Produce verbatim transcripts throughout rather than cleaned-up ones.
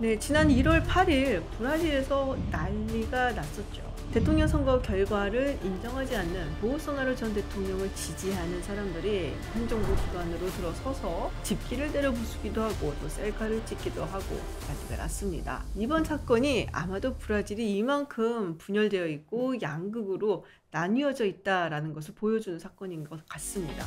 네, 지난 일월 팔일 브라질에서 난리가 났었죠. 대통령 선거 결과를 인정하지 않는 보우소나루 전 대통령을 지지하는 사람들이 한 정부 기관으로 들어서서 집기를 때려 부수기도 하고 또 셀카를 찍기도 하고 난리가 났습니다. 이번 사건이 아마도 브라질이 이만큼 분열되어 있고 양극으로 나뉘어져 있다라는 것을 보여주는 사건인 것 같습니다.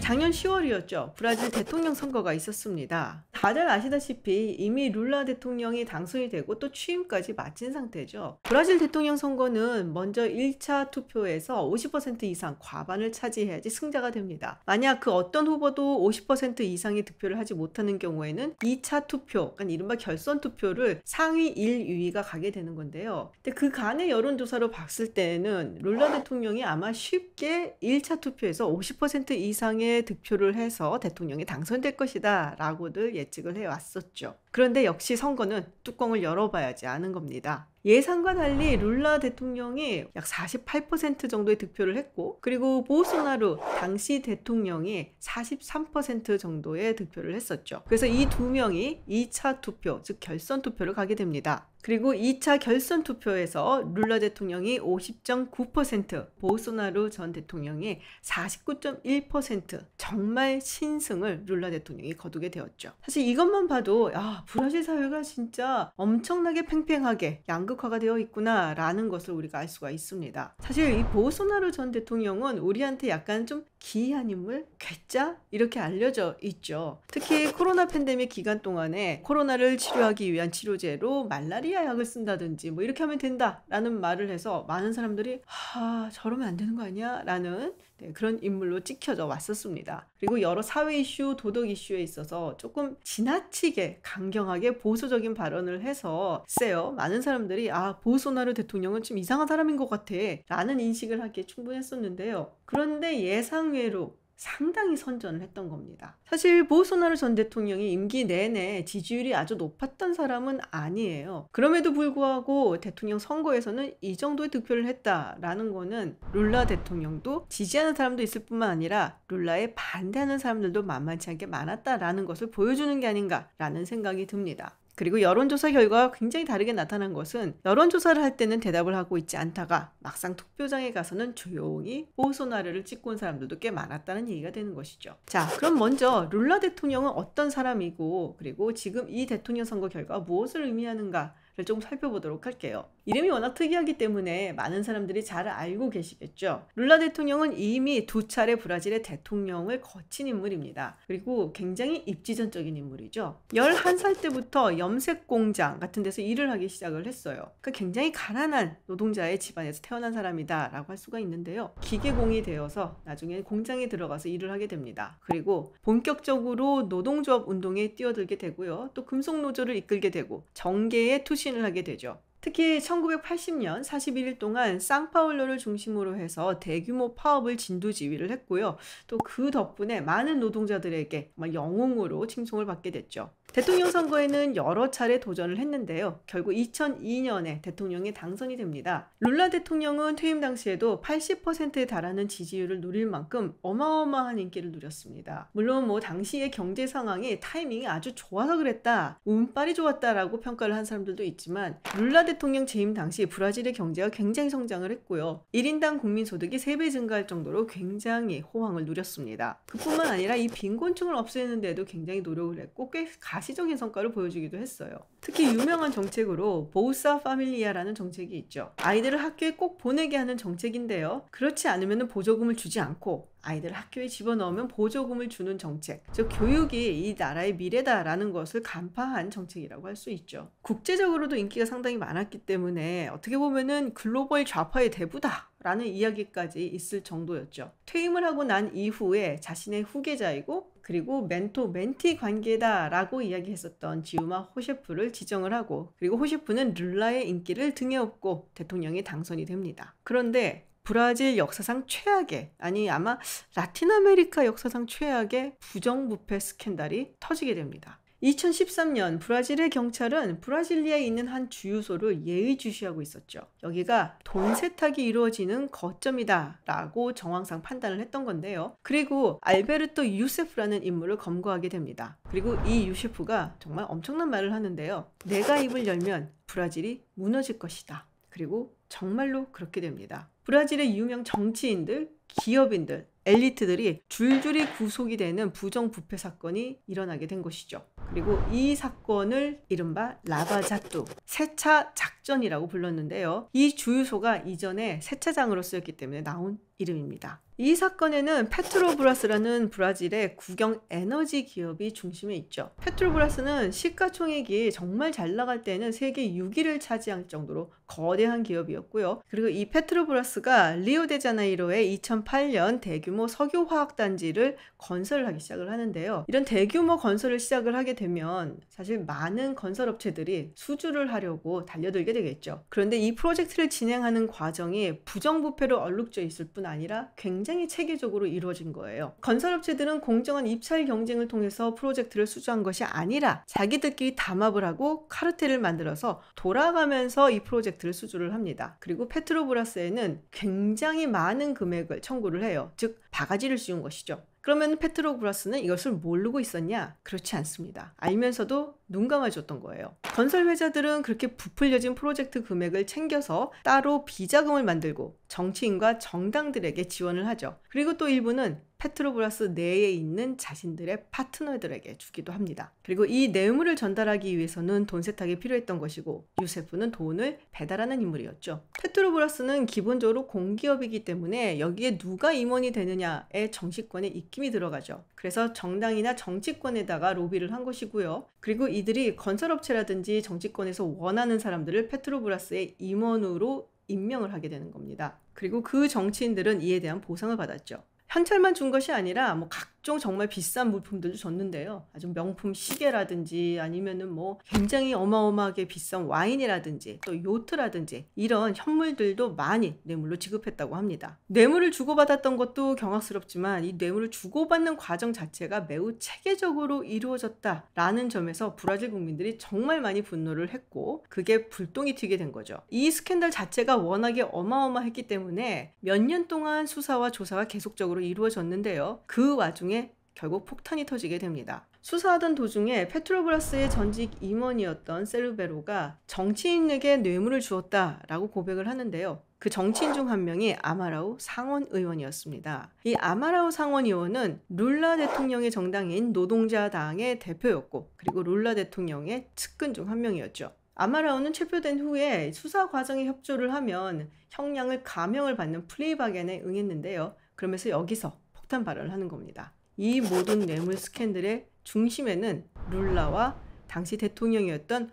작년 시월이었죠. 브라질 대통령 선거가 있었습니다. 다들 아시다시피 이미 룰라 대통령이 당선이 되고 또 취임까지 마친 상태죠. 브라질 대통령 선거는 먼저 일차 투표에서 오십 퍼센트 이상 과반을 차지해야지 승자가 됩니다. 만약 그 어떤 후보도 오십 퍼센트 이상의 득표를 하지 못하는 경우에는 이차 투표, 그러니까 이른바 결선 투표를 상위 일, 이위가 가게 되는 건데요. 근데 그간의 여론조사로 봤을 때는 룰라 대통령이 아마 쉽게 일차 투표에서 오십 퍼센트 이상의 득표를 해서 대통령이 당선될 것이다 라고들 예측을 해왔었죠. 그런데 역시 선거는 뚜껑을 열어봐야지 아는 겁니다. 예상과 달리 룰라 대통령이 약 사십팔 퍼센트 정도의 득표를 했고, 그리고 보우소나루 당시 대통령이 사십삼 퍼센트 정도의 득표를 했었죠. 그래서 이 두 명이 이차 투표, 즉 결선 투표를 가게 됩니다. 그리고 이차 결선 투표에서 룰라 대통령이 오십 점 구 퍼센트, 보우소나루 전 대통령이 사십구 점 일 퍼센트, 정말 신승을 룰라 대통령이 거두게 되었죠. 사실 이것만 봐도 야, 브라질 사회가 진짜 엄청나게 팽팽하게 양극화가 되어 있구나 라는 것을 우리가 알 수가 있습니다. 사실 이 보우소나루 전 대통령은 우리한테 약간 좀 기이한 인물, 괴짜 이렇게 알려져 있죠. 특히 코로나 팬데믹 기간 동안에 코로나를 치료하기 위한 치료제로 말라리아 약을 쓴다든지 뭐 이렇게 하면 된다 라는 말을 해서 많은 사람들이 하, 저러면 안 되는 거 아니야? 라는 네, 그런 인물로 찍혀져 왔었습니다. 그리고 여러 사회 이슈, 도덕 이슈에 있어서 조금 지나치게 강경하게 보수적인 발언을 해서 세요. 많은 사람들이 아, 보우소나루 대통령은 좀 이상한 사람인 것 같아 라는 인식을 하기에 충분했었는데요. 그런데 예상외로 상당히 선전을 했던 겁니다. 사실 보우소나루 전 대통령이 임기 내내 지지율이 아주 높았던 사람은 아니에요. 그럼에도 불구하고 대통령 선거에서는 이 정도의 득표를 했다라는 거는 룰라 대통령도 지지하는 사람도 있을 뿐만 아니라 룰라에 반대하는 사람들도 만만치 않게 많았다라는 것을 보여주는 게 아닌가라는 생각이 듭니다. 그리고 여론조사 결과가 굉장히 다르게 나타난 것은 여론조사를 할 때는 대답을 하고 있지 않다가 막상 투표장에 가서는 조용히 보우소나루를 찍고 온 사람들도 꽤 많았다는 얘기가 되는 것이죠. 자, 그럼 먼저 룰라 대통령은 어떤 사람이고 그리고 지금 이 대통령 선거 결과가 무엇을 의미하는가 조금 살펴보도록 할게요. 이름이 워낙 특이하기 때문에 많은 사람들이 잘 알고 계시겠죠. 룰라 대통령은 이미 두 차례 브라질의 대통령을 거친 인물입니다. 그리고 굉장히 입지전적인 인물이죠. 열한 살 때부터 염색공장 같은 데서 일을 하기 시작을 했어요. 그러니까 굉장히 가난한 노동자의 집안에서 태어난 사람이다 라고 할 수가 있는데요. 기계공이 되어서 나중에 공장에 들어가서 일을 하게 됩니다. 그리고 본격적으로 노동조합 운동에 뛰어들게 되고요. 또 금속노조를 이끌게 되고 정계에 투신 을 하게 되죠. 특히 천구백팔십 년 사십일 일 동안 상파울로를 중심으로 해서 대규모 파업을 진두지휘를 했고요. 또 그 덕분에 많은 노동자들에게 영웅으로 칭송을 받게 됐죠. 대통령 선거에는 여러 차례 도전을 했는데요. 결국 이천이 년에 대통령에 당선이 됩니다. 룰라 대통령은 퇴임 당시에도 팔십 퍼센트에 달하는 지지율을 누릴 만큼 어마어마한 인기를 누렸습니다. 물론 뭐 당시의 경제 상황이 타이밍이 아주 좋아서 그랬다, 운빨이 좋았다라고 평가를 한 사람들도 있지만 룰라 대통령 재임 당시 브라질의 경제가 굉장히 성장을 했고요. 일인당 국민소득이 세 배 증가할 정도로 굉장히 호황을 누렸습니다. 그뿐만 아니라 이 빈곤층을 없애는 데도 굉장히 노력을 했고 꽤 가시적인 성과를 보여주기도 했어요. 특히 유명한 정책으로 보우사 파밀리아라는 정책이 있죠. 아이들을 학교에 꼭 보내게 하는 정책인데요. 그렇지 않으면 보조금을 주지 않고 아이들을 학교에 집어넣으면 보조금을 주는 정책, 즉 교육이 이 나라의 미래다라는 것을 간파한 정책이라고 할 수 있죠. 국제적으로도 인기가 상당히 많았기 때문에 어떻게 보면은 글로벌 좌파의 대부다 라는 이야기까지 있을 정도였죠. 퇴임을 하고 난 이후에 자신의 후계자이고 그리고 멘토 멘티 관계다 라고 이야기했었던 지우마 호셰프를 지정을 하고, 그리고 호셰프는 룰라의 인기를 등에 업고 대통령이 당선이 됩니다. 그런데 브라질 역사상 최악의, 아니 아마 라틴 아메리카 역사상 최악의 부정부패 스캔들이 터지게 됩니다. 이천십삼 년 브라질의 경찰은 브라질리아에 있는 한 주유소를 예의주시하고 있었죠. 여기가 돈 세탁이 이루어지는 거점이다 라고 정황상 판단을 했던 건데요. 그리고 알베르토 유세프라는 인물을 검거하게 됩니다. 그리고 이 유세프가 정말 엄청난 말을 하는데요. 내가 입을 열면 브라질이 무너질 것이다. 그리고 정말로 그렇게 됩니다. 브라질의 유명 정치인들, 기업인들, 엘리트들이 줄줄이 구속이 되는 부정부패 사건이 일어나게 된 것이죠. 그리고 이 사건을 이른바 라바자뚜, 세차 작전이라고 불렀는데요. 이 주유소가 이전에 세차장으로 쓰였기 때문에 나온 이름입니다. 이 사건에는 페트로브라스라는 브라질의 국영 에너지 기업이 중심에 있죠. 페트로브라스는 시가총액이 정말 잘 나갈 때는 세계 육 위를 차지할 정도로 거대한 기업이었고요. 그리고 이 페트로브라스가 리오데자네이로에 이천팔 년 대규모 석유화학단지를 건설을 하기 시작을 하는데요. 이런 대규모 건설을 시작을 하게 되면 사실 많은 건설업체들이 수주를 하려고 달려들게 되겠죠. 그런데 이 프로젝트를 진행하는 과정이 부정부패로 얼룩져 있을 뿐 아니라 굉장히 체계적으로 이루어진 거예요. 건설업체들은 공정한 입찰 경쟁을 통해서 프로젝트를 수주한 것이 아니라 자기들끼리 담합을 하고 카르텔을 만들어서 돌아가면서 이 프로젝트를 수주를 합니다. 그리고 페트로브라스에는 굉장히 많은 금액을 청구를 해요. 즉 바가지를 씌운 것이죠. 그러면 페트로브라스는 이것을 모르고 있었냐? 그렇지 않습니다. 알면서도 눈 감아줬던 거예요. 건설회사들은 그렇게 부풀려진 프로젝트 금액을 챙겨서 따로 비자금을 만들고 정치인과 정당들에게 지원을 하죠. 그리고 또 일부는 페트로브라스 내에 있는 자신들의 파트너들에게 주기도 합니다. 그리고 이 뇌물을 전달하기 위해서는 돈 세탁이 필요했던 것이고 유세프는 돈을 배달하는 인물이었죠. 페트로브라스는 기본적으로 공기업이기 때문에 여기에 누가 임원이 되느냐에 정치권의 입김이 들어가죠. 그래서 정당이나 정치권에다가 로비를 한 것이고요. 그리고 이들이 건설업체라든지 정치권에서 원하는 사람들을 페트로브라스의 임원으로 임명을 하게 되는 겁니다. 그리고 그 정치인들은 이에 대한 보상을 받았죠. 현찰만 준 것이 아니라 뭐 각종 정말 비싼 물품들도 줬는데요. 아주 명품 시계라든지 아니면은 뭐 굉장히 어마어마하게 비싼 와인이라든지 또 요트라든지 이런 현물들도 많이 뇌물로 지급했다고 합니다. 뇌물을 주고받았던 것도 경악스럽지만 이 뇌물을 주고받는 과정 자체가 매우 체계적으로 이루어졌다라는 점에서 브라질 국민들이 정말 많이 분노를 했고 그게 불똥이 튀게 된 거죠. 이 스캔들 자체가 워낙에 어마어마했기 때문에 몇 년 동안 수사와 조사가 계속적으로 이루어졌는데요. 그 와중에 결국 폭탄이 터지게 됩니다. 수사하던 도중에 페트로브라스의 전직 임원이었던 세르베로가 정치인에게 뇌물을 주었다라고 고백을 하는데요. 그 정치인 중 한 명이 아마라우 상원 의원이었습니다. 이 아마라우 상원 의원은 룰라 대통령의 정당인 노동자당의 대표였고 그리고 룰라 대통령의 측근 중 한 명이었죠. 아마라우는 체포된 후에 수사 과정에 협조를 하면 형량을 감형을 받는 플리바겐에 응했는데요. 그러면서 여기서 폭탄 발언을 하는 겁니다. 이 모든 뇌물 스캔들의 중심에는 룰라와 당시 대통령이었던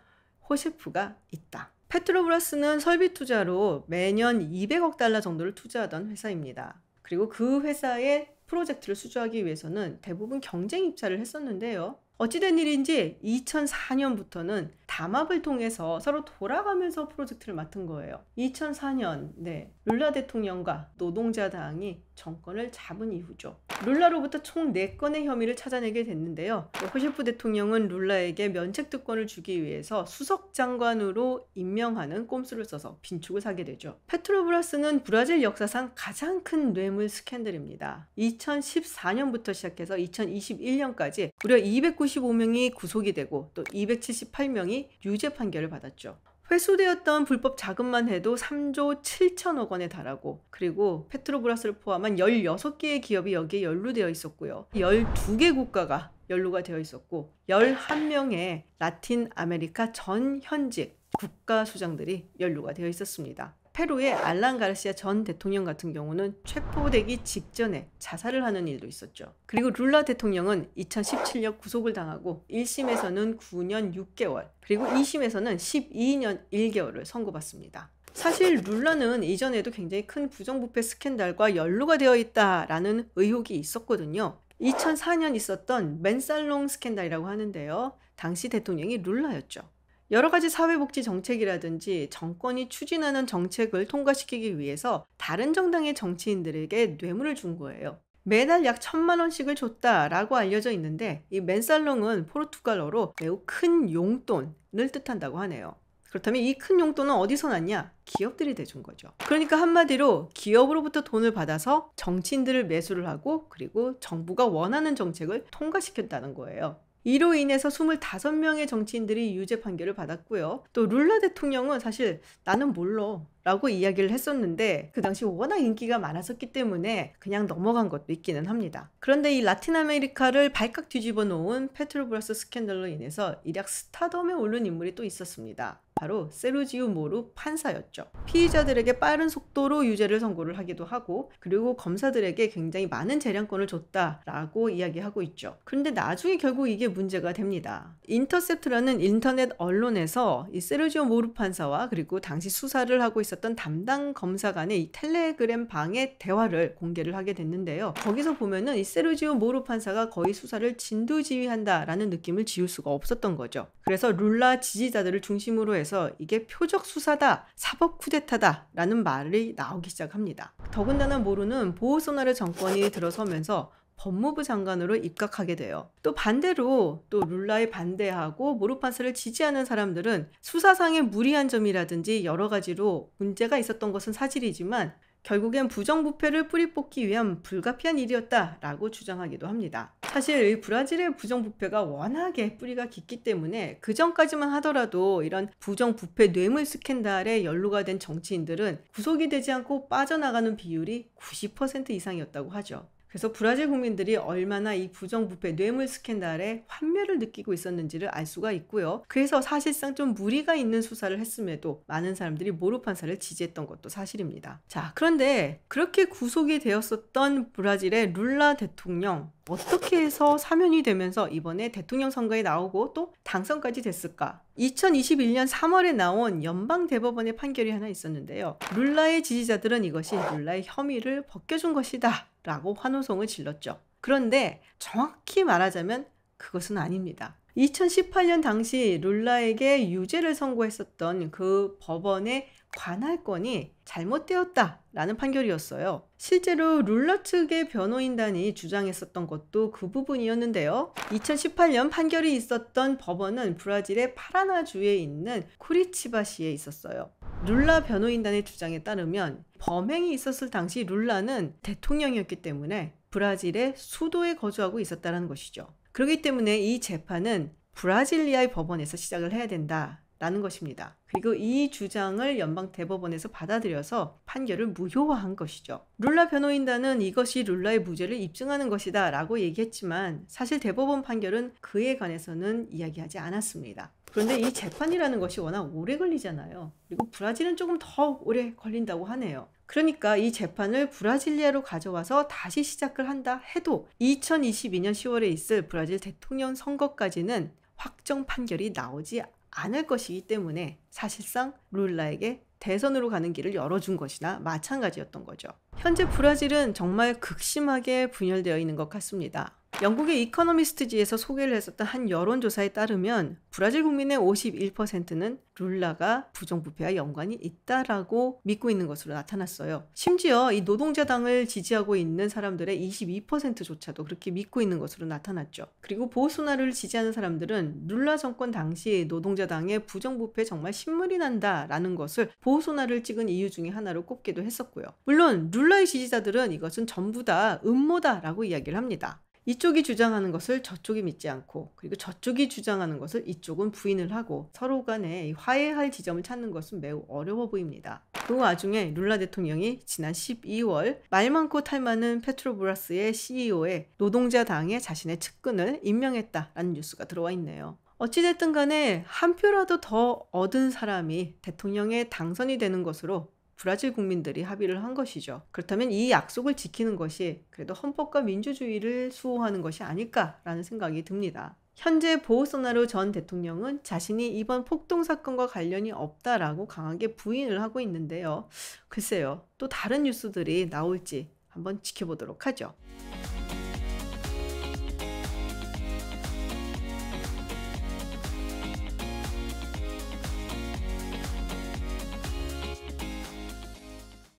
호세프가 있다. 페트로브라스는 설비 투자로 매년 이백억 달러 정도를 투자하던 회사입니다. 그리고 그 회사의 프로젝트를 수주하기 위해서는 대부분 경쟁 입찰을 했었는데요. 어찌된 일인지 이천사 년부터는 담합을 통해서 서로 돌아가면서 프로젝트를 맡은 거예요. 이천사 년 네, 룰라 대통령과 노동자당이 정권을 잡은 이후죠. 룰라로부터 총 네 건의 혐의를 찾아내게 됐는데요. 호세프 대통령은 룰라에게 면책특권을 주기 위해서 수석장관으로 임명하는 꼼수를 써서 빈축을 사게 되죠. 페트로브라스는 브라질 역사상 가장 큰 뇌물 스캔들입니다. 이천십사 년부터 시작해서 이천이십일 년까지 무려 이백구십오 명이 구속이 되고 또 이백칠십팔 명이 유죄 판결을 받았죠. 회수되었던 불법 자금만 해도 삼조 칠천억 원에 달하고 그리고 페트로브라스를 포함한 열여섯 개의 기업이 여기에 연루되어 있었고요. 열두 개 국가가 연루가 되어 있었고 열한 명의 라틴 아메리카 전 현직 국가수장들이 연루가 되어 있었습니다. 페루의 알란 가르시아 전 대통령 같은 경우는 체포되기 직전에 자살을 하는 일도 있었죠. 그리고 룰라 대통령은 이천십칠 년 구속을 당하고 일 심에서는 구 년 육 개월 그리고 이 심에서는 십이 년 일 개월을 선고받습니다. 사실 룰라는 이전에도 굉장히 큰 부정부패 스캔들과 연루가 되어 있다라는 의혹이 있었거든요. 이천사 년 있었던 멘살롱 스캔들이라고 하는데요. 당시 대통령이 룰라였죠. 여러 가지 사회복지 정책이라든지 정권이 추진하는 정책을 통과시키기 위해서 다른 정당의 정치인들에게 뇌물을 준 거예요. 매달 약 천만 원씩을 줬다라고 알려져 있는데, 이 멘살롱은 포르투갈어로 매우 큰 용돈을 뜻한다고 하네요. 그렇다면 이 큰 용돈은 어디서 났냐? 기업들이 대준 거죠. 그러니까 한마디로 기업으로부터 돈을 받아서 정치인들을 매수를 하고, 그리고 정부가 원하는 정책을 통과시켰다는 거예요. 이로 인해서 이십오 명의 정치인들이 유죄 판결을 받았고요. 또 룰라 대통령은 사실 나는 몰라 라고 이야기를 했었는데, 그 당시 워낙 인기가 많았었기 때문에 그냥 넘어간 것도 있기는 합니다. 그런데 이 라틴 아메리카를 발칵 뒤집어 놓은 페트로브라스 스캔들로 인해서 일약 스타덤에 오른 인물이 또 있었습니다. 바로 세르지우 모루 판사였죠. 피의자들에게 빠른 속도로 유죄를 선고를 하기도 하고, 그리고 검사들에게 굉장히 많은 재량권을 줬다라고 이야기하고 있죠. 그런데 나중에 결국 이게 문제가 됩니다. 인터셉트라는 인터넷 언론에서 이 세르지우 모루 판사와 그리고 당시 수사를 하고 있었던 담당 검사 간의 이 텔레그램 방의 대화를 공개를 하게 됐는데요. 거기서 보면은 이 세르지우 모루 판사가 거의 수사를 진두지휘한다라는 느낌을 지울 수가 없었던 거죠. 그래서 룰라 지지자들을 중심으로 해서 이게 표적 수사다, 사법 쿠데타다 라는 말이 나오기 시작합니다. 더군다나 모루는 보우소나루 정권이 들어서면서 법무부 장관으로 입각하게 돼요. 또 반대로 또 룰라에 반대하고 모루 판사를 지지하는 사람들은 수사상의 무리한 점이라든지 여러 가지로 문제가 있었던 것은 사실이지만, 결국엔 부정부패를 뿌리뽑기 위한 불가피한 일이었다라고 주장하기도 합니다. 사실 이 브라질의 부정부패가 워낙에 뿌리가 깊기 때문에 그전까지만 하더라도 이런 부정부패 뇌물 스캔들에 연루가 된 정치인들은 구속이 되지 않고 빠져나가는 비율이 구십 퍼센트 이상이었다고 하죠. 그래서 브라질 국민들이 얼마나 이 부정부패 뇌물 스캔들에 환멸을 느끼고 있었는지를 알 수가 있고요. 그래서 사실상 좀 무리가 있는 수사를 했음에도 많은 사람들이 모루 판사를 지지했던 것도 사실입니다. 자, 그런데 그렇게 구속이 되었었던 브라질의 룰라 대통령, 어떻게 해서 사면이 되면서 이번에 대통령 선거에 나오고 또 당선까지 됐을까? 이천이십일 년 삼월에 나온 연방대법원의 판결이 하나 있었는데요. 룰라의 지지자들은 이것이 룰라의 혐의를 벗겨준 것이다 라고 환호성을 질렀죠. 그런데 정확히 말하자면 그것은 아닙니다. 이천십팔 년 당시 룰라에게 유죄를 선고했었던 그 법원의 관할권이 잘못되었다라는 판결이었어요. 실제로 룰라 측의 변호인단이 주장했었던 것도 그 부분이었는데요. 이천십팔 년 판결이 있었던 법원은 브라질의 파라나주에 있는 쿠리치바시에 있었어요. 룰라 변호인단의 주장에 따르면 범행이 있었을 당시 룰라는 대통령이었기 때문에 브라질의 수도에 거주하고 있었다는 것이죠. 그렇기 때문에 이 재판은 브라질리아의 법원에서 시작을 해야 된다 라는 것입니다. 그리고 이 주장을 연방대법원에서 받아들여서 판결을 무효화한 것이죠. 룰라 변호인단은 이것이 룰라의 무죄를 입증하는 것이다 라고 얘기했지만, 사실 대법원 판결은 그에 관해서는 이야기하지 않았습니다. 그런데 이 재판이라는 것이 워낙 오래 걸리잖아요. 그리고 브라질은 조금 더 오래 걸린다고 하네요. 그러니까 이 재판을 브라질리아로 가져와서 다시 시작을 한다 해도 이천이십이 년 시월에 있을 브라질 대통령 선거까지는 확정 판결이 나오지 않을 것이기 때문에 사실상 룰라에게 대선으로 가는 길을 열어준 것이나 마찬가지였던 거죠. 현재 브라질은 정말 극심하게 분열되어 있는 것 같습니다. 영국의 이코노미스트지에서 소개를 했었던 한 여론조사에 따르면 브라질 국민의 오십일 퍼센트는 룰라가 부정부패와 연관이 있다라고 믿고 있는 것으로 나타났어요. 심지어 이 노동자당을 지지하고 있는 사람들의 이십이 퍼센트조차도 그렇게 믿고 있는 것으로 나타났죠. 그리고 보우소나루를 지지하는 사람들은 룰라 정권 당시 노동자당의 부정부패 정말 신물이 난다라는 것을 보우소나루를 찍은 이유 중에 하나로 꼽기도 했었고요. 물론 룰라의 지지자들은 이것은 전부 다 음모다라고 이야기를 합니다. 이쪽이 주장하는 것을 저쪽이 믿지 않고, 그리고 저쪽이 주장하는 것을 이쪽은 부인을 하고, 서로 간에 화해할 지점을 찾는 것은 매우 어려워 보입니다. 그 와중에 룰라 대통령이 지난 십이월 말 많고 탈 많은 페트로브라스의 씨이오에 노동자당에 자신의 측근을 임명했다라는 뉴스가 들어와 있네요. 어찌됐든 간에 한 표라도 더 얻은 사람이 대통령에 당선이 되는 것으로 브라질 국민들이 합의를 한 것이죠. 그렇다면 이 약속을 지키는 것이 그래도 헌법과 민주주의를 수호하는 것이 아닐까라는 생각이 듭니다. 현재 보우소나루 전 대통령은 자신이 이번 폭동 사건과 관련이 없다라고 강하게 부인을 하고 있는데요. 글쎄요, 또 다른 뉴스들이 나올지 한번 지켜보도록 하죠.